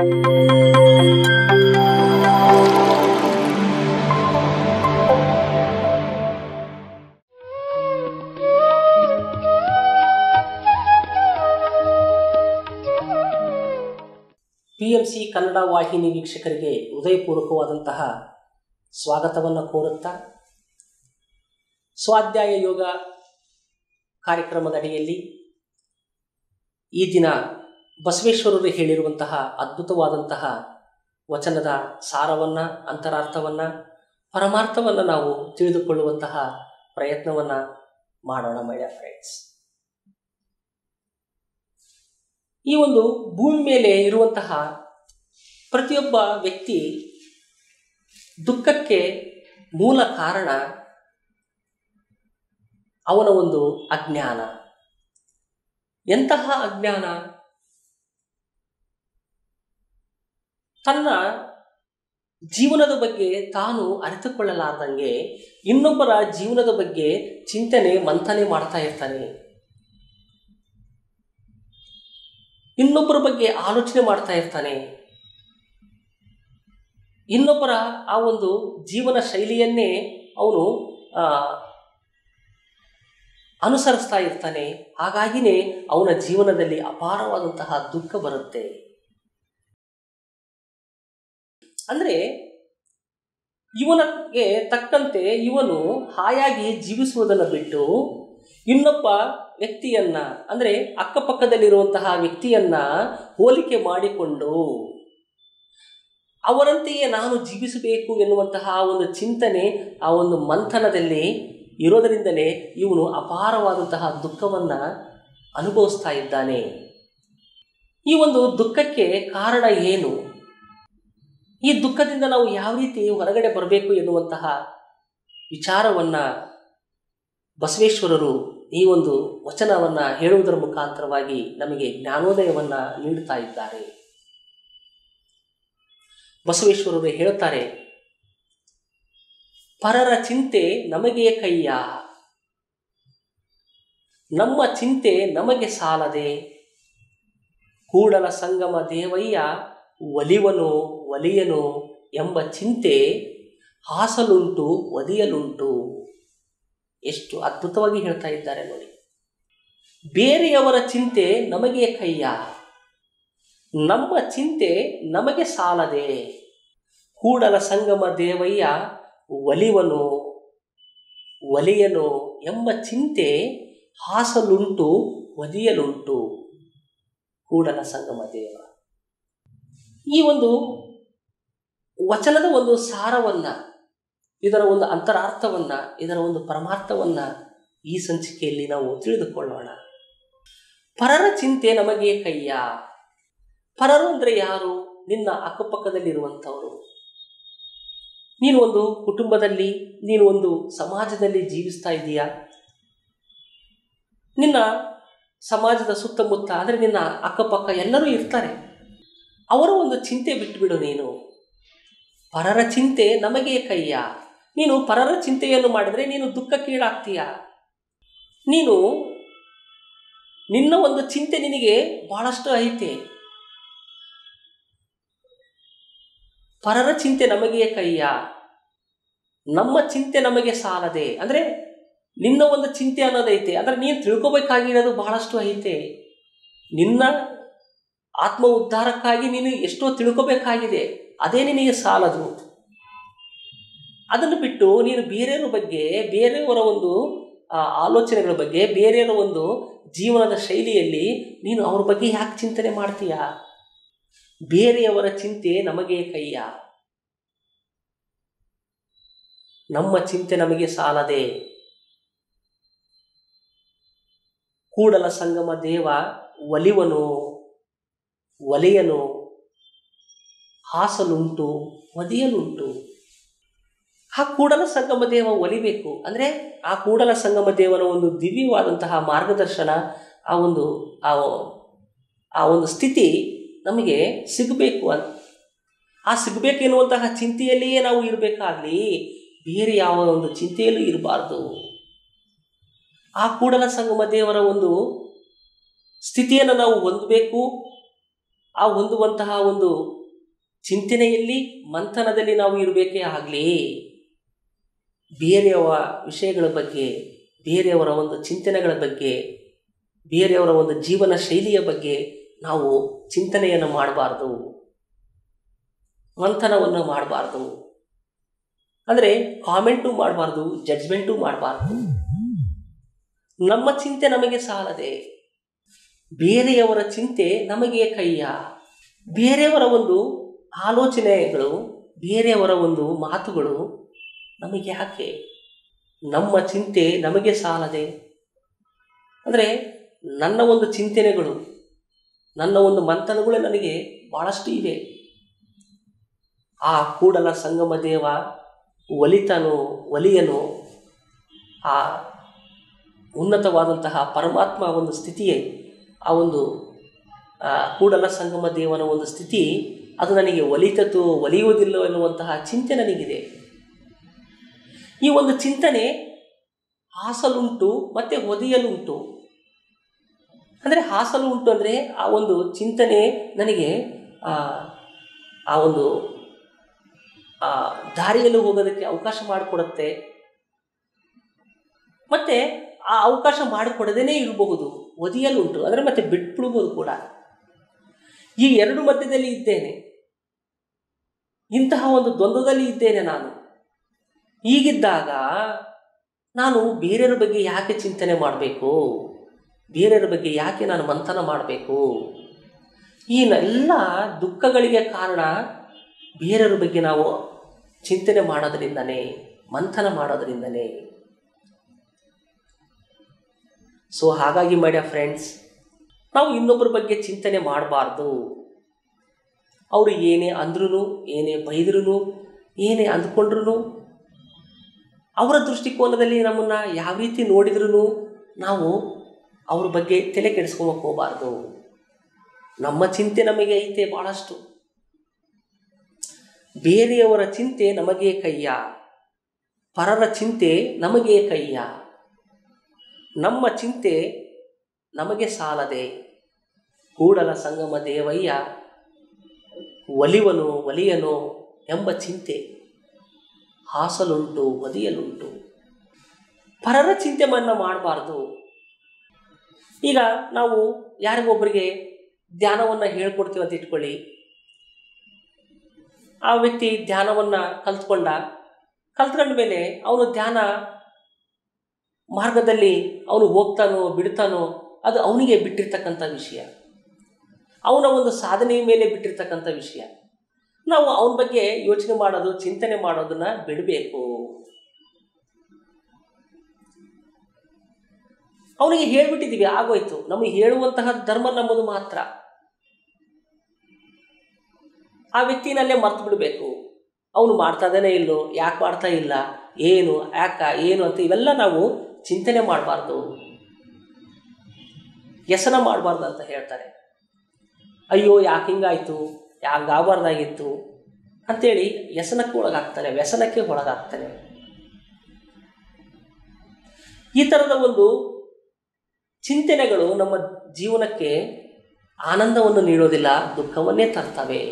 PMC Kannada ವಾಹಿನಿ ವೀಕ್ಷಕರಿಗೆ ಉದಯಪೂರ್ವಕವಾದಂತಹ ಸ್ವಾಗತವನ್ನು ಕೋರುತ್ತಾ ಸ್ವಾಧ್ಯಾಯ ಯೋಗ ಕಾರ್ಯಕ್ರಮದಡಿಯಲ್ಲಿ ಈ ದಿನ ಬಸವೇಶ್ವರರು ಹೇಳಿರುವಂತಹ ಅದ್ಭುತವಾದಂತಹ ವಚನದ ಸಾರವನ್ನ ಅಂತರಾರ್ಥವನ್ನ ಪರಮಾರ್ಥವನ್ನ ನಾವು ತಿಳಿದುಕೊಳ್ಳುವಂತಹ ಪ್ರಯತ್ನವನ್ನ ಮಾಡೋಣ ಮೈ ಫ್ರೆಂಡ್ಸ್। ಈ ಒಂದು ಭೂಮಿ ಮೇಲೆ ಇರುವಂತಹ ಪ್ರತಿಯೊಬ್ಬ ವ್ಯಕ್ತಿ ದುಃಖಕ್ಕೆ ಮೂಲ ಕಾರಣ ಅವನ ಒಂದು ಅಜ್ಞಾನ। ಎಂತಹ ಅಜ್ಞಾನ? ತನ್ನ ಜೀವನದ ಬಗ್ಗೆ ತಾನು ಅರಿತುಕೊಳ್ಳಲಾರದಂಗೆ ಇನ್ನೊಬ್ಬರ ಜೀವನದ ಬಗ್ಗೆ ಚಿಂತನೆ ಮಂಥನೆ ಮಾಡ್ತಾ ಇರ್ತಾನೆ, ಇನ್ನೊಬ್ಬರ ಬಗ್ಗೆ ಆಲೋಚನೆ ಮಾಡ್ತಾ ಇರ್ತಾನೆ, ಇನ್ನೊಬ್ಬರ ಆ ಒಂದು ಜೀವನ ಶೈಲಿಯನ್ನೇ ಅವನು ಅನುಸರಿಸ್ತಾ ಇರ್ತಾನೆ। ಹಾಗಾಗಿನೇ ಅವನ ಜೀವನದಲ್ಲಿ ಅಪಾರವಾದಂತಹ ದುಃಖ ಬರುತ್ತೆ। ಅಂದರೆ ಇವನಿಗೆ ತಕ್ಕಂತೆ ಇವನು ಹಾಯಾಗಿ ಜೀವಿಸುವುದನ್ನು ಬಿಟ್ಟು ಇನ್ನೊಬ್ಬ ವ್ಯಕ್ತಿಯನ್ನ ಅಂದರೆ ಅಕ್ಕಪಕ್ಕದಲ್ಲಿರುವಂತಹ ವ್ಯಕ್ತಿಯನ್ನ ಹೋಲಿಕೆ ಮಾಡಿಕೊಂಡು ಅವರಂತೆಯೇ ನಾನು ಜೀವಿಸಬೇಕು ಎನ್ನುವಂತಹ ಒಂದು ಚಿಂತನೆ ಆ ಒಂದು ಮಂಥನದಲ್ಲಿ ಇರೋದರಿಂದಲೇ ಇವನು ಅಪಾರವಾದಂತಹ ದುಃಖವನ್ನು ಅನುಭವಿಸ್ತಾ ಇದ್ದಾನೆ। ಈ ಒಂದು ದುಃಖಕ್ಕೆ ಕಾರಣ ಏನು? ಈ ದುಃಖದಿಂದ ನಾವು ಯಾವ ರೀತಿ ಹೊರಗಡೆ ಬರಬೇಕು ಎನ್ನುವಂತಹ ವಿಚಾರವನ್ನು ಬಸವೇಶ್ವರರು ಈ ಒಂದು ವಚನವನ್ನು ಹೇಳುವುದರ ಮುಖಾಂತರವಾಗಿ ನಮಗೆ ಜ್ಞಾನೋದಯವನ್ನು ನೀಡುತ್ತಾ ಇದ್ದಾರೆ। ಬಸವೇಶ್ವರರು ಹೇಳುತ್ತಾರೆ, ಪರರ ಚಿಂತೆ ನಮಗೆ ಕೈಯ, ನಮ್ಮ ಚಿಂತೆ ನಮಗೆ ಸಾಲದೆ, ಕೂಡಲ ಸಂಗಮ ದೇವಯ್ಯ ಒಲಿವನು ಒಲಿಯನು ಎಂಬ ಚಿಂತೆ ಹಾಸಲುಂಟು ಒದಿಯಲುಂಟು। ಎಷ್ಟು ಅದ್ಭುತವಾಗಿ ಹೇಳ್ತಾ ಇದ್ದಾರೆ ನೋಡಿ। ಬೇರೆಯವರ ಚಿಂತೆ ನಮಗೆ ಕೈಯ, ನಮ್ಮ ಚಿಂತೆ ನಮಗೆ ಸಾಲದೆ, ಕೂಡಲ ಸಂಗಮ ದೇವಯ್ಯ ಒಲಿವನು ಒಲಿಯನು ಎಂಬ ಚಿಂತೆ ಹಾಸಲುಂಟು ಒದಿಯಲುಂಟು। ಕೂಡಲ ಸಂಗಮ ದೇವ, ಈ ಒಂದು ವಚನದ ಒಂದು ಸಾರವನ್ನು, ಇದರ ಒಂದು ಅಂತರಾರ್ಥವನ್ನು, ಇದರ ಒಂದು ಪರಮಾರ್ಥವನ್ನು ಈ ಸಂಚಿಕೆಯಲ್ಲಿ ನಾವು ತಿಳಿದುಕೊಳ್ಳೋಣ। ಪರರ ಚಿಂತೆ ನಮಗೆ ಕೈಯ, ಪರರು ಅಂದರೆ ಯಾರು? ನಿನ್ನ ಅಕ್ಕಪಕ್ಕದಲ್ಲಿರುವಂಥವರು। ನೀನು ಒಂದು ಕುಟುಂಬದಲ್ಲಿ, ನೀನು ಒಂದು ಸಮಾಜದಲ್ಲಿ ಜೀವಿಸ್ತಾ ಇದೀಯಾ? ನಿನ್ನ ಸಮಾಜದ ಸುತ್ತಮುತ್ತ ಅಂದರೆ ನಿನ್ನ ಅಕ್ಕಪಕ್ಕ ಎಲ್ಲರೂ ಇರ್ತಾರೆ, ಅವರ ಒಂದು ಚಿಂತೆ ಬಿಟ್ಟುಬಿಡು ನೀನು। ಪರರ ಚಿಂತೆ ನಮಗೆ ಕೈಯ, ನೀನು ಪರರ ಚಿಂತೆಯನ್ನು ಮಾಡಿದರೆ ನೀನು ದುಃಖಕ್ಕೀಡಾಗ್ತೀಯ। ನೀನು ನಿನ್ನ ಒಂದು ಚಿಂತೆ ನಿನಗೆ ಬಹಳಷ್ಟು ಐತೆ, ಪರರ ಚಿಂತೆ ನಮಗೆ ಕೈಯ, ನಮ್ಮ ಚಿಂತೆ ನಮಗೆ ಸಾಲದೆ ಅಂದರೆ ನಿನ್ನ ಒಂದು ಚಿಂತೆ ಅನ್ನೋದೈತೆ, ಅಂದರೆ ನೀನು ತಿಳ್ಕೊಬೇಕಾಗಿರೋದು ಬಹಳಷ್ಟು ಐತೆ, ನಿನ್ನ ಆತ್ಮ ಉದ್ಧಾರಕ್ಕಾಗಿ ನೀನು ಎಷ್ಟೋ ತಿಳ್ಕೊಬೇಕಾಗಿದೆ, ಅದೇ ನಿನಗೆ ಸಾಲದು। ಅದನ್ನು ಬಿಟ್ಟು ನೀನು ಬೇರೆಯವರ ಬಗ್ಗೆ, ಬೇರೆಯವರ ಒಂದು ಆಲೋಚನೆಗಳ ಬಗ್ಗೆ, ಬೇರೆಯವರ ಒಂದು ಜೀವನದ ಶೈಲಿಯಲ್ಲಿ ನೀನು ಅವ್ರ ಬಗ್ಗೆ ಯಾಕೆ ಚಿಂತನೆ ಮಾಡ್ತೀಯ? ಬೇರೆಯವರ ಚಿಂತೆ ನಮಗೆ ಕೈಯ, ನಮ್ಮ ಚಿಂತೆ ನಮಗೆ ಸಾಲದೆ, ಕೂಡಲ ಸಂಗಮ ದೇವ ಒಲಿವನು ಒಲೆಯನು, ಹಾಸಲುಂಟು ಒದಿಯಲುಂಟು। ಆ ಕೂಡಲ ಸಂಗಮ ದೇವ ಒಲಿಬೇಕು ಅಂದರೆ ಆ ಕೂಡಲ ಸಂಗಮ ದೇವನ ಒಂದು ದಿವ್ಯವಾದಂತಹ ಮಾರ್ಗದರ್ಶನ, ಆ ಒಂದು ಆ ಒಂದು ಸ್ಥಿತಿ ನಮಗೆ ಸಿಗಬೇಕು ಅಂತ, ಆ ಸಿಗಬೇಕೆನ್ನುವಂತಹ ಚಿಂತೆಯಲ್ಲಿಯೇ ನಾವು ಇರಬೇಕಾಗಲಿ, ಬೇರೆ ಯಾವ ಒಂದು ಚಿಂತೆಯಲ್ಲೂ ಇರಬಾರ್ದು। ಆ ಕೂಡಲ ಸಂಗಮ ದೇವರ ಒಂದು ಸ್ಥಿತಿಯನ್ನು ನಾವು ಹೊಂದಬೇಕು, ಆ ಹೊಂದುವಂತಹ ಒಂದು ಚಿಂತನೆಯಲ್ಲಿ ಮಂಥನದಲ್ಲಿ ನಾವು ಇರಬೇಕೇ ಆಗಲಿ, ಬೇರೆಯವರ ವಿಷಯಗಳ ಬಗ್ಗೆ, ಬೇರೆಯವರ ಒಂದು ಚಿಂತನೆಗಳ ಬಗ್ಗೆ, ಬೇರೆಯವರ ಒಂದು ಜೀವನ ಶೈಲಿಯ ಬಗ್ಗೆ ನಾವು ಚಿಂತನೆಯನ್ನು ಮಾಡಬಾರದು, ಮಂಥನವನ್ನು ಮಾಡಬಾರದು. ಅಂದರೆ ಕಾಮೆಂಟು ಮಾಡಬಾರ್ದು, ಜಡ್ಜ್ಮೆಂಟು ಮಾಡಬಾರ್ದು. ನಮ್ಮ ಚಿಂತೆ ನಮಗೆ ಸಾಲದೆ ಬೇರೆಯವರ ಚಿಂತೆ ನಮಗೆ ಕೈಯ. ಬೇರೆಯವರ ಒಂದು ಆಲೋಚನೆಗಳು, ಬೇರೆಯವರ ಒಂದು ಮಾತುಗಳು ನಮಗೆ ಯಾಕೆ? ನಮ್ಮ ಚಿಂತೆ ನಮಗೆ ಸಾಲದೆ. ಅಂದರೆ ನನ್ನ ಒಂದು ಚಿಂತನೆಗಳು, ನನ್ನ ಒಂದು ಮಂಥನಗಳು ನನಗೆ ಭಾಳಷ್ಟು ಇವೆ. ಆ ಕೂಡಲ ಸಂಗಮ ದೇವ ಒಲಿತನು, ಒಲಿಯನು. ಆ ಉನ್ನತವಾದಂತಹ ಪರಮಾತ್ಮ ಒಂದು ಸ್ಥಿತಿಯೇ, ಆ ಒಂದು ಕೂಡಲ ಸಂಗಮ ದೇವನ ಒಂದು ಸ್ಥಿತಿ, ಅದು ನನಗೆ ಒಲಿತತೋ ಒಲಿಯುವುದಿಲ್ಲ ಎನ್ನುವಂತಹ ಚಿಂತೆ ನನಗಿದೆ. ಈ ಒಂದು ಚಿಂತನೆ ಹಾಸಲುಂಟು ಮತ್ತು ಒದೆಯಲುಂಟು. ಅಂದರೆ ಹಾಸಲು ಉಂಟು ಅಂದರೆ ಆ ಒಂದು ಚಿಂತನೆ ನನಗೆ ಆ ಒಂದು ದಾರಿಯಲ್ಲೂ ಹೋಗೋದಕ್ಕೆ ಅವಕಾಶ ಮಾಡಿಕೊಡುತ್ತೆ, ಮತ್ತು ಆ ಅವಕಾಶ ಮಾಡಿಕೊಡದೇ ಇರಬಹುದು. ಒದೆಯಲುಂಟು ಅಂದರೆ ಮತ್ತೆ ಬಿಟ್ಬಿಡ್ಬೋದು ಕೂಡ. ಈ ಎರಡು ಮಧ್ಯದಲ್ಲಿ ಇದ್ದೇನೆ, ಇಂತಹ ಒಂದು ದ್ವಂದ್ವದಲ್ಲಿ ಇದ್ದೇನೆ ನಾನು. ಹೀಗಿದ್ದಾಗ ನಾನು ಬೇರೆಯವ್ರ ಬಗ್ಗೆ ಯಾಕೆ ಚಿಂತನೆ ಮಾಡಬೇಕು? ಬೇರೆಯವ್ರ ಬಗ್ಗೆ ಯಾಕೆ ನಾನು ಮಂಥನ ಮಾಡಬೇಕು? ಈ ಎಲ್ಲ ದುಃಖಗಳಿಗೆ ಕಾರಣ ಬೇರೆಯವ್ರ ಬಗ್ಗೆ ನಾವು ಚಿಂತನೆ ಮಾಡೋದ್ರಿಂದನೇ, ಮಂಥನ ಮಾಡೋದ್ರಿಂದನೇ. ಸೊ ಹಾಗಾಗಿ ಮೈ ಫ್ರೆಂಡ್ಸ್, ನಾವು ಇನ್ನೊಬ್ಬರ ಬಗ್ಗೆ ಚಿಂತನೆ ಮಾಡಬಾರ್ದು. ಅವರು ಏನೇ ಅಂದ್ರೂ, ಏನೇ ಬೈದ್ರೂ, ಏನೇ ಅಂದ್ಕೊಂಡ್ರೂ, ಅವರ ದೃಷ್ಟಿಕೋನದಲ್ಲಿ ನಮ್ಮನ್ನು ಯಾವ ರೀತಿ ನೋಡಿದ್ರೂ ನಾವು ಅವ್ರ ಬಗ್ಗೆ ತಲೆ ಕೆಡಿಸ್ಕೊಂಬಕ್ಕೆ ಹೋಗಬಾರ್ದು. ನಮ್ಮ ಚಿಂತೆ ನಮಗೆ ಐತೆ ಭಾಳಷ್ಟು, ಬೇರೆಯವರ ಚಿಂತೆ ನಮಗೆ ಕೈಯ, ಪರರ ಚಿಂತೆ ನಮಗೆ ಕೈಯ. ನಮ್ಮ ಚಿಂತೆ ನಮಗೆ ಸಾಲದೆ ಕೂಡಲ ಸಂಗಮ ದೇವಯ್ಯ ಒಲಿವನು ಒಲಿಯನು ಎಂಬ ಚಿಂತೆ. ಹಾಸಲುಂಟು, ಒದೆಯಲುಂಟು. ಪರರ ಚಿಂತೆಯನ್ನು ಮಾಡಬಾರ್ದು. ಈಗ ನಾವು ಯಾರಿಗೊಬ್ಬರಿಗೆ ಧ್ಯಾನವನ್ನು ಹೇಳ್ಕೊಡ್ತೀವಿ ಅಂತ ಇಟ್ಕೊಳ್ಳಿ. ಆ ವ್ಯಕ್ತಿ ಧ್ಯಾನವನ್ನು ಕಲ್ತ್ಕೊಂಡ ಮೇಲೆ ಅವನು ಧ್ಯಾನ ಮಾರ್ಗದಲ್ಲಿ ಅವನು ಹೋಗ್ತಾನೋ ಬಿಡ್ತಾನೋ ಅದು ಅವನಿಗೆ ಬಿಟ್ಟಿರ್ತಕ್ಕಂಥ ವಿಷಯ, ಅವನ ಒಂದು ಸಾಧನೆಯ ಮೇಲೆ ಬಿಟ್ಟಿರ್ತಕ್ಕಂಥ ವಿಷಯ. ನಾವು ಅವನ ಬಗ್ಗೆ ಯೋಚನೆ ಮಾಡೋದು, ಚಿಂತನೆ ಮಾಡೋದನ್ನು ಬಿಡಬೇಕು. ಅವನಿಗೆ ಹೇಳಿಬಿಟ್ಟಿದ್ದೀವಿ, ಆಗೋಯ್ತು. ನಮಗೆ ಹೇಳುವಂತಹ ಧರ್ಮ ನಮ್ಮದು ಮಾತ್ರ. ಆ ವ್ಯಕ್ತಿನಲ್ಲೇ ಮರ್ತು ಬಿಡಬೇಕು. ಅವನು ಮಾಡ್ತಾನೇ ಇಲ್ಲೋ, ಯಾಕೆ ಮಾಡ್ತಾ ಇಲ್ಲ, ಏನು, ಯಾಕೆ, ಏನು ಅಂತ ಇವೆಲ್ಲ ನಾವು ಚಿಂತನೆ ಮಾಡಬಾರ್ದು, ವ್ಯಸನ ಮಾಡಬಾರ್ದು ಅಂತ ಹೇಳ್ತಾರೆ. ಅಯ್ಯೋ ಯಾಕೆ ಹಿಂಗಾಯಿತು, ಯಾಕಾಗಬಾರ್ದಾಗಿತ್ತು ಅಂಥೇಳಿ ವ್ಯಸನಕ್ಕೆ ಒಳಗಾಗ್ತಾನೆ, ವ್ಯಸನಕ್ಕೆ ಒಳಗಾಗ್ತಾನೆ. ಈ ಥರದ ಒಂದು ಚಿಂತನೆಗಳು ನಮ್ಮ ಜೀವನಕ್ಕೆ ಆನಂದವನ್ನು ನೀಡೋದಿಲ್ಲ, ದುಃಖವನ್ನೇ ತರ್ತವೆ.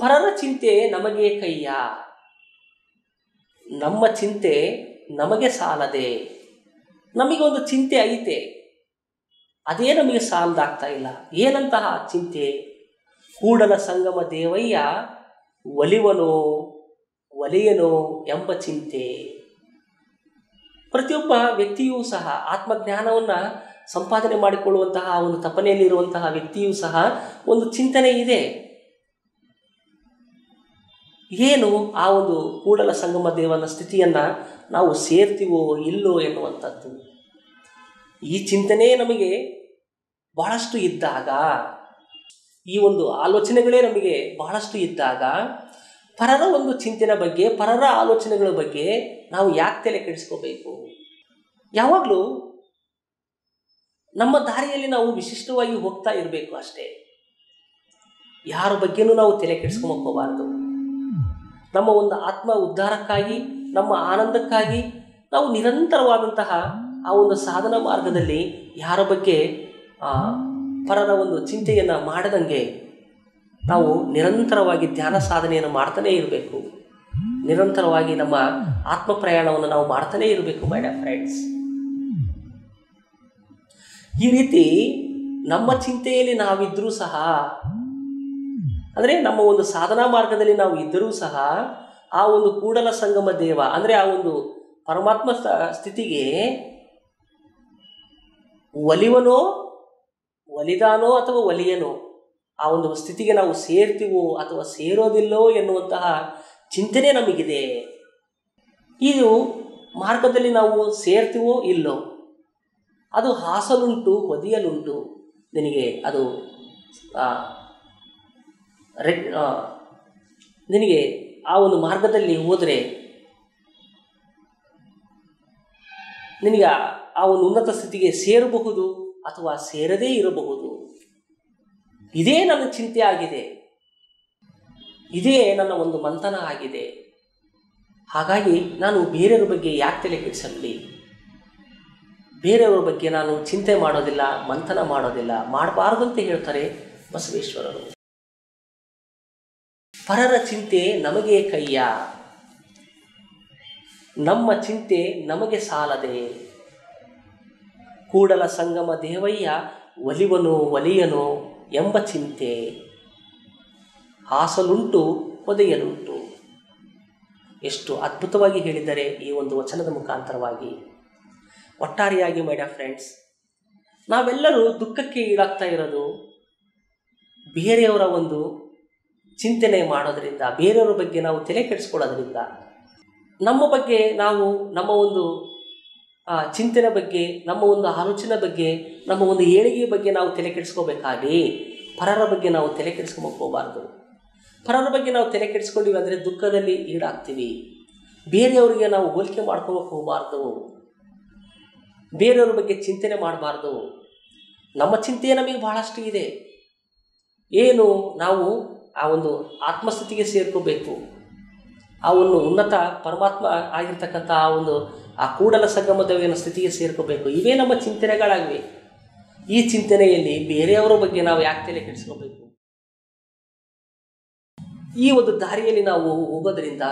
ಪರರ ಚಿಂತೆ ನಮಗೆ ಕೈಯ, ನಮ್ಮ ಚಿಂತೆ ನಮಗೆ ಸಾಲದೆ. ನಮಗೊಂದು ಚಿಂತೆ ಐತೆ, ಅದೇ ನಮಗೆ ಸಾಲದಾಗ್ತಾ ಇಲ್ಲ. ಏನಂತಹ ಚಿಂತೆ? ಕೂಡಲ ಸಂಗಮ ದೇವಯ್ಯ ಒಲಿವನೋ ಒಲೆಯನೋ ಎಂಬ ಚಿಂತೆ. ಪ್ರತಿಯೊಬ್ಬ ವ್ಯಕ್ತಿಯೂ ಸಹ ಆತ್ಮಜ್ಞಾನವನ್ನು ಸಂಪಾದನೆ ಮಾಡಿಕೊಳ್ಳುವಂತಹ ಒಂದು ತಪನೆಯಲ್ಲಿರುವಂತಹ ವ್ಯಕ್ತಿಯೂ ಸಹ ಒಂದು ಚಿಂತನೆ ಇದೆ. ಏನು ಆ ಒಂದು ಕೂಡಲ ಸಂಗಮ ದೇವನ ಸ್ಥಿತಿಯನ್ನು ನಾವು ಸೇರ್ತೀವೋ ಇಲ್ಲೋ ಎನ್ನುವಂಥದ್ದು. ಈ ಚಿಂತನೆಯೇ ನಮಗೆ ಬಹಳಷ್ಟು ಇದ್ದಾಗ, ಈ ಒಂದು ಆಲೋಚನೆಗಳೇ ನಮಗೆ ಬಹಳಷ್ಟು ಇದ್ದಾಗ, ಪರರ ಒಂದು ಚಿಂತನೆ ಬಗ್ಗೆ, ಪರರ ಆಲೋಚನೆಗಳ ಬಗ್ಗೆ ನಾವು ಯಾಕೆ ತಲೆ ಕೆಡಿಸ್ಕೋಬೇಕು? ಯಾವಾಗಲೂ ನಮ್ಮ ದಾರಿಯಲ್ಲಿ ನಾವು ವಿಶಿಷ್ಟವಾಗಿ ಹೋಗ್ತಾ ಇರಬೇಕು ಅಷ್ಟೇ. ಯಾರ ಬಗ್ಗೆನೂ ನಾವು ತಲೆ ಕೆಡಿಸ್ಕೊಂಬಾರ್ದು. ನಮ್ಮ ಒಂದು ಆತ್ಮ ಉದ್ಧಾರಕ್ಕಾಗಿ, ನಮ್ಮ ಆನಂದಕ್ಕಾಗಿ ನಾವು ನಿರಂತರವಾದಂತಹ ಆ ಒಂದು ಸಾಧನ ಮಾರ್ಗದಲ್ಲಿ ಯಾರ ಬಗ್ಗೆ ಪರದ ಒಂದು ಚಿಂತೆಯನ್ನು ಮಾಡದಂಗೆ ನಾವು ನಿರಂತರವಾಗಿ ಧ್ಯಾನ ಸಾಧನೆಯನ್ನು ಮಾಡ್ತಾನೇ ಇರಬೇಕು. ನಿರಂತರವಾಗಿ ನಮ್ಮ ಆತ್ಮ ಪ್ರಯಾಣವನ್ನು ನಾವು ಮಾಡ್ತಾನೇ ಇರಬೇಕು ಮೈ ಡಿಯರ್ ಫ್ರೆಂಡ್ಸ್. ಈ ರೀತಿ ನಮ್ಮ ಚಿಂತೆಯಲ್ಲಿ ನಾವಿದ್ರೂ ಸಹ, ಅಂದರೆ ನಮ್ಮ ಒಂದು ಸಾಧನಾ ಮಾರ್ಗದಲ್ಲಿ ನಾವು ಇದ್ದರೂ ಸಹ, ಆ ಒಂದು ಕೂಡಲ ಸಂಗಮ ದೇವ ಅಂದರೆ ಆ ಒಂದು ಪರಮಾತ್ಮ ಸ್ಥಿತಿಗೆ ಒಲಿವನೋ ಒಲಿದಾನೋ ಅಥವಾ ಒಲಿಯನೋ, ಆ ಒಂದು ಸ್ಥಿತಿಗೆ ನಾವು ಸೇರ್ತೀವೋ ಅಥವಾ ಸೇರೋದಿಲ್ಲೋ ಎನ್ನುವಂತಹ ಚಿಂತನೆ ನಮಗಿದೆ. ಇದು ಮಾರ್ಗದಲ್ಲಿ ನಾವು ಸೇರ್ತೀವೋ ಇಲ್ಲೋ, ಅದು ಹಾಸಲುಂಟು ಒದಿಯಲುಂಟು, ನಿನಗೆ ಅದು ನಿನಗೆ ಆ ಒಂದು ಮಾರ್ಗದಲ್ಲಿ ಹೋದರೆ ನಿನಗೆ ಆ ಒಂದು ಉನ್ನತ ಸ್ಥಿತಿಗೆ ಸೇರಬಹುದು ಅಥವಾ ಸೇರದೇ ಇರಬಹುದು. ಇದೇ ನನ್ನ ಚಿಂತೆ ಆಗಿದೆ, ಇದೇ ನನ್ನ ಒಂದು ಮಂಥನ ಆಗಿದೆ. ಹಾಗಾಗಿ ನಾನು ಬೇರೆಯವ್ರ ಬಗ್ಗೆ ಯಾಕೆ ತಲೆ ಕೆಡಿಸಲಿ? ಬೇರೆಯವ್ರ ಬಗ್ಗೆ ನಾನು ಚಿಂತೆ ಮಾಡೋದಿಲ್ಲ, ಮಂಥನ ಮಾಡೋದಿಲ್ಲ, ಮಾಡಬಾರ್ದು ಅಂತ ಹೇಳ್ತಾರೆ ಬಸವೇಶ್ವರರು. ಪರರ ಚಿಂತೆ ನಮಗೆ ಕೈಯ, ನಮ್ಮ ಚಿಂತೆ ನಮಗೆ ಸಾಲದೆ. ಕೂಡಲ ಸಂಗಮ ದೇವಯ್ಯ ಒಲಿವನು ಒಲಿಯನು ಎಂಬ ಚಿಂತೆ, ಹಾಸಲುಂಟು ಒದೆಯಲುಂಟು. ಎಷ್ಟು ಅದ್ಭುತವಾಗಿ ಹೇಳಿದರೆ ಈ ಒಂದು ವಚನದ ಮುಖಾಂತರವಾಗಿ. ಒಟ್ಟಾರೆಯಾಗಿ ಮೈ ಡಿಯರ್ ಫ್ರೆಂಡ್ಸ್, ನಾವೆಲ್ಲರೂ ದುಃಖಕ್ಕೆ ಈಡಾಗ್ತಾ ಇರೋದು ಬೇರೆಯವರ ಒಂದು ಚಿಂತನೆ ಮಾಡೋದರಿಂದ, ಬೇರೆಯವ್ರ ಬಗ್ಗೆ ನಾವು ತಲೆ ಕೆಡಿಸ್ಕೊಳ್ಳೋದ್ರಿಂದ. ನಮ್ಮ ಬಗ್ಗೆ ನಾವು, ನಮ್ಮ ಒಂದು ಚಿಂತನೆ ಬಗ್ಗೆ, ನಮ್ಮ ಒಂದು ಆಲೋಚನೆ ಬಗ್ಗೆ, ನಮ್ಮ ಒಂದು ಏಳಿಗೆಯ ಬಗ್ಗೆ ನಾವು ತಲೆ ಕೆಡಿಸ್ಕೋಬೇಕಾಗಿ ಪರರ ಬಗ್ಗೆ ನಾವು ತಲೆ ಕೆಡಿಸ್ಕೊಂಬಕ್ಕೆ ಹೋಗಬಾರ್ದು. ಪರರ ಬಗ್ಗೆ ನಾವು ತಲೆ ಕೆಡಿಸ್ಕೊಂಡಿವಿ ಅಂದರೆ ದುಃಖದಲ್ಲಿ ಈಡಾಗ್ತೀವಿ. ಬೇರೆಯವರಿಗೆ ನಾವು ಹೋಲಿಕೆ ಮಾಡ್ಕೊಳಕ್ಕೆ ಹೋಗಬಾರ್ದು, ಬೇರೆಯವ್ರ ಬಗ್ಗೆ ಚಿಂತನೆ ಮಾಡಬಾರ್ದು. ನಮ್ಮ ಚಿಂತೆ ನಮಗೆ ಬಹಳಷ್ಟು ಇದೆ. ಏನು, ನಾವು ಆ ಒಂದು ಆತ್ಮಸ್ಥಿತಿಗೆ ಸೇರ್ಕೋಬೇಕು. ಆ ಒಂದು ಉನ್ನತ ಪರಮಾತ್ಮ ಆಗಿರ್ತಕ್ಕಂಥ ಆ ಒಂದು ಆ ಕೂಡಲ ಸಂಗಮದವೇನ ಸ್ಥಿತಿಗೆ ಸೇರ್ಕೋಬೇಕು. ಇವೇ ನಮ್ಮ ಚಿಂತನೆಗಳಾಗಿವೆ. ಈ ಚಿಂತನೆಯಲ್ಲಿ ಬೇರೆಯವರ ಬಗ್ಗೆ ನಾವು ಯಾಕೆ ತಲೆ ಕೆಡಿಸ್ಕೋಬೇಕು? ಈ ಒಂದು ದಾರಿಯಲ್ಲಿ ನಾವು ಹೋಗೋದ್ರಿಂದ,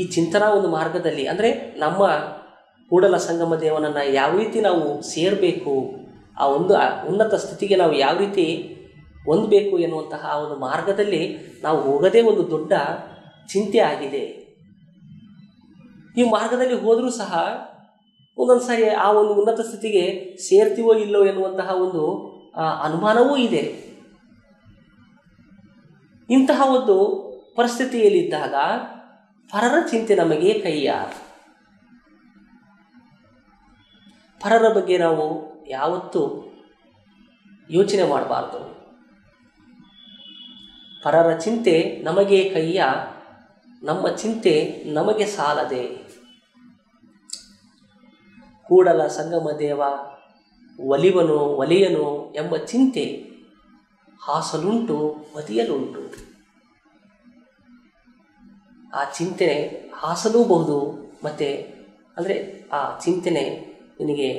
ಈ ಚಿಂತನಾ ಒಂದು ಮಾರ್ಗದಲ್ಲಿ, ಅಂದರೆ ನಮ್ಮ ಕೂಡಲ ಸಂಗಮ ದೇವನನ್ನು ಯಾವ ರೀತಿ ನಾವು ಸೇರಬೇಕು, ಆ ಒಂದು ಉನ್ನತ ಸ್ಥಿತಿಗೆ ನಾವು ಯಾವ ರೀತಿ ಹೊಂದಬೇಕು ಎನ್ನುವಂತಹ ಒಂದು ಮಾರ್ಗದಲ್ಲಿ ನಾವು ಹೋಗೋದೇ ಒಂದು ದೊಡ್ಡ ಚಿಂತೆ ಆಗಿದೆ. ಈ ಮಾರ್ಗದಲ್ಲಿ ಹೋದರೂ ಸಹ ಒಂದೊಂದು ಸಾರಿ ಆ ಒಂದು ಉನ್ನತ ಸ್ಥಿತಿಗೆ ಸೇರ್ತೀವೋ ಇಲ್ಲೋ ಎನ್ನುವಂತಹ ಒಂದು ಅನುಮಾನವೂ ಇದೆ. ಇಂತಹ ಒಂದು ಪರಿಸ್ಥಿತಿಯಲ್ಲಿದ್ದಾಗ ಪರರ ಚಿಂತೆ ನಮಗೆ ಕೈಯ. ಪರರ ಬಗ್ಗೆ ನಾವು ಯಾವತ್ತೂ ಯೋಚನೆ ಮಾಡಬಾರ್ದು. ಪರರ ಚಿಂತೆ ನಮಗೆ ಕೈಯ, ನಮ್ಮ ಚಿಂತೆ ನಮಗೆ ಸಾಲದೆ. ಕೂಡಲ ಸಂಗಮ ದೇವ ಒಲಿವನು ಒಲಿಯನು ಎಂಬ ಚಿಂತೆ, ಹಾಸಲುಂಟು ಒದಿಯಲುಂಟು. ಆ ಚಿಂತನೆ ಹಾಸಲೂಬಹುದು, ಮತ್ತು ಅಂದರೆ ಆ ಚಿಂತನೆ ನಿನಗೆ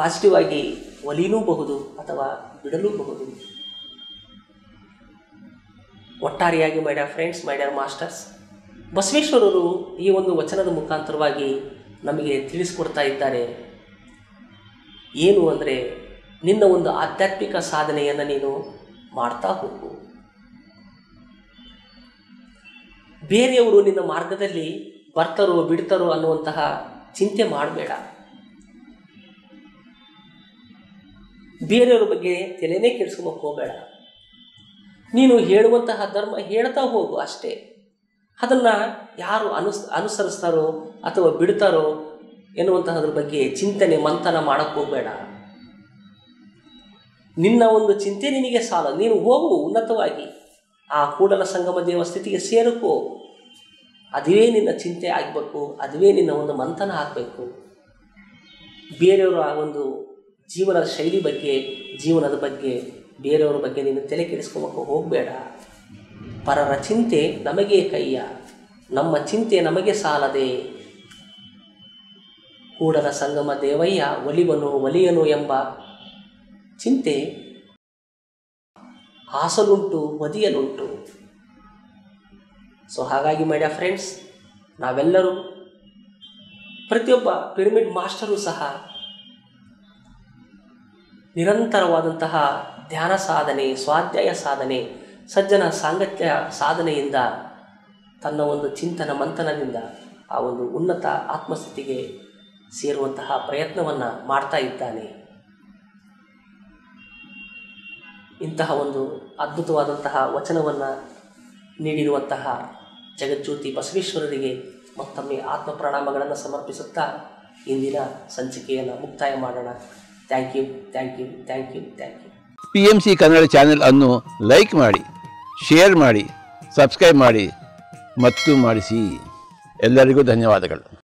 ಪಾಸಿಟಿವ್ ಆಗಿ ಒಲಿಯಲೂಬಹುದು ಅಥವಾ ಬಿಡಲೂಬಹುದು. ಒಟ್ಟಾರೆಯಾಗಿ my dear friends, my dear masters, ಬಸವೇಶ್ವರರು ಈ ಒಂದು ವಚನದ ಮುಖಾಂತರವಾಗಿ ನಮಗೆ ತಿಳಿಸ್ಕೊಡ್ತಾ ಇದ್ದಾರೆ. ಏನು ಅಂದರೆ, ನಿನ್ನ ಒಂದು ಆಧ್ಯಾತ್ಮಿಕ ಸಾಧನೆಯನ್ನು ನೀನು ಮಾಡ್ತಾ ಹೋಗು. ಬೇರೆಯವರು ನಿನ್ನ ಮಾರ್ಗದಲ್ಲಿ ಬರ್ತಾರೋ ಬಿಡ್ತಾರೋ ಅನ್ನುವಂತಹ ಚಿಂತೆ ಮಾಡಬೇಡ. ಬೇರೆಯವ್ರ ಬಗ್ಗೆ ತಲೆನೇ ಕೆಡಿಸ್ಕೊಳಕ್ಕೆ ಹೋಗಬೇಡ. ನೀನು ಹೇಳುವಂತಹ ಧರ್ಮ ಹೇಳ್ತಾ ಹೋಗು ಅಷ್ಟೇ. ಅದನ್ನು ಯಾರು ಅನುಸರಿಸ್ತಾರೋ ಅಥವಾ ಬಿಡ್ತಾರೋ ಎನ್ನುವಂತಹದ್ರ ಬಗ್ಗೆ ಚಿಂತನೆ ಮಂಥನ ಮಾಡೋಕ್ಕೆ ಹೋಗಬೇಡ. ನಿನ್ನ ಒಂದು ಚಿಂತೆ ನಿನಗೆ ಸಾಲ. ನೀನು ಹೋಗು ಉನ್ನತವಾಗಿ, ಆ ಕೂಡಲ ಸಂಗಮ ದೇವ ಸ್ಥಿತಿಗೆ ಸೇರಕ್ಕೋ. ಅದುವೇ ನಿನ್ನ ಚಿಂತೆ ಆಗಬೇಕು, ಅದುವೇ ನಿನ್ನ ಒಂದು ಮಂಥನ ಆಗಬೇಕು. ಬೇರೆಯವರು ಆ ಒಂದು ಜೀವನದ ಶೈಲಿ ಬಗ್ಗೆ, ಜೀವನದ ಬಗ್ಗೆ, ಬೇರೆಯವ್ರ ಬಗ್ಗೆ ನೀನು ತಲೆ ಕೆಡಿಸ್ಕೊಳಕ್ಕೆ ಹೋಗಬೇಡ. ಪರರ ಚಿಂತೆ ನಮಗೆ ಕೈಯ, ನಮ್ಮ ಚಿಂತೆ ನಮಗೆ ಸಾಲದೆ. ಕೂಡಲ ಸಂಗಮ ದೇವಯ್ಯ ಒಲಿವನು ಒಲಿಯನು ಎಂಬ ಚಿಂತೆ ಹಾಸಲುಂಟು ಮದಿಯಲುಂಟು. ಸೊ ಹಾಗಾಗಿ ಮೈ ಡಿಯರ್ ಫ್ರೆಂಡ್ಸ್, ನಾವೆಲ್ಲರೂ ಪ್ರತಿಯೊಬ್ಬ ಪಿರಮಿಡ್ ಮಾಸ್ಟರು ಸಹ ನಿರಂತರವಾದಂತಹ ಧ್ಯಾನ ಸಾಧನೆ, ಸ್ವಾಧ್ಯಾಯ ಸಾಧನೆ, ಸಜ್ಜನ ಸಾಂಗತ್ಯ ಸಾಧನೆಯಿಂದ ತನ್ನ ಒಂದು ಚಿಂತನ ಮಂಥನದಿಂದ ಆ ಒಂದು ಉನ್ನತ ಆತ್ಮಸ್ಥಿತಿಗೆ ಸೇರುವಂತಹ ಪ್ರಯತ್ನವನ್ನು ಮಾಡ್ತಾ ಇದ್ದಾನೆ. ಇಂತಹ ಒಂದು ಅದ್ಭುತವಾದಂತಹ ವಚನವನ್ನು ನೀಡಿರುವಂತಹ ಜಗಜ್ಯೋತಿ ಬಸವೇಶ್ವರರಿಗೆ ಮತ್ತೊಮ್ಮೆ ಆತ್ಮ ಪ್ರಣಾಮಗಳನ್ನು ಸಮರ್ಪಿಸುತ್ತಾ ಇಂದಿನ ಸಂಚಿಕೆಯನ್ನು ಮುಕ್ತಾಯ ಮಾಡೋಣ. Thank you, thank you, thank you, thank you. PMC Kannada channel ಅನ್ನು ಲೈಕ್ ಮಾಡಿ, ಶೇರ್ ಮಾಡಿ, ಸಬ್ಸ್ಕ್ರೈಬ್ ಮಾಡಿ ಮತ್ತು ಮಾಡಿಸಿ. ಎಲ್ಲರಿಗೂ ಧನ್ಯವಾದಗಳು.